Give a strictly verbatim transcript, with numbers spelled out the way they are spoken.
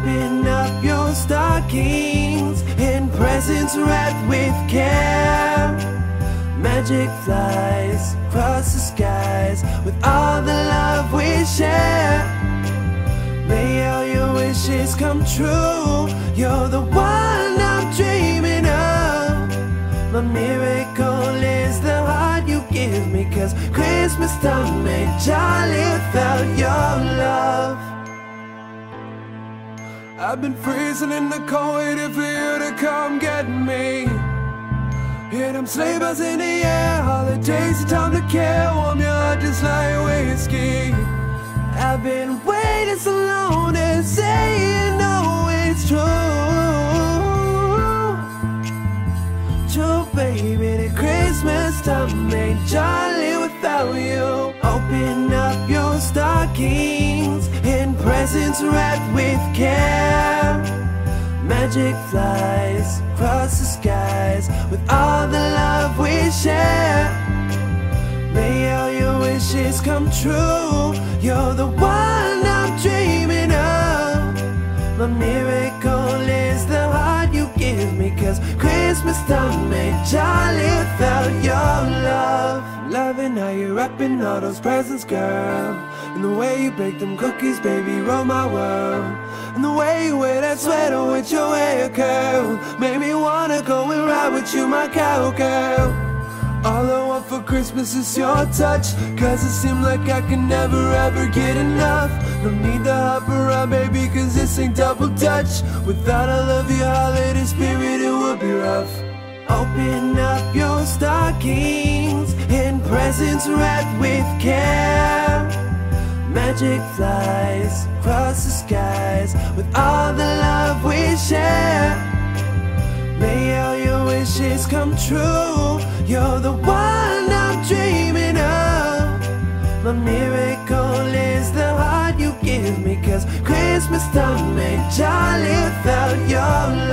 Open up your stockings and presents wrapped with care. Magic flies across the skies with all the love we share. May all your wishes come true. You're the one I'm dreaming of. My miracle is the heart you give me, 'cause Christmas time made jolly without your love. I've been freezing in the cold, waiting for you to come get me. Hear them sleigh bells in the air, holidays are time to care. Warm your heart just like whiskey. I've been waiting so long and saying no, it's true. True, baby, that Christmas time ain't jolly without you. Open up your stockings and presents wrapped with care. Magic flies across the skies with all the love we share. May all your wishes come true. You're the one I'm dreaming of. My miracle is the heart you give me, 'cause Christmas time ain't jolly without your love. Loving how you're wrapping all those presents, girl, and the way you bake them cookies, baby, roll my world. And the way you wear that sweater with your hair curled made me wanna go and ride with you, my cowgirl. All I want for Christmas is your touch, 'cause it seems like I can never ever get enough. No need to hop around, baby, 'cause this ain't double touch. Without all of your holiday spirit, it would be rough. Open up your stockings and presents wrapped with care. Magic flies across the skies with all the love we share. May all your wishes come true. You're the one I'm dreaming of. My miracle is the heart you give me, 'cause Christmas time ain't jolly without your love.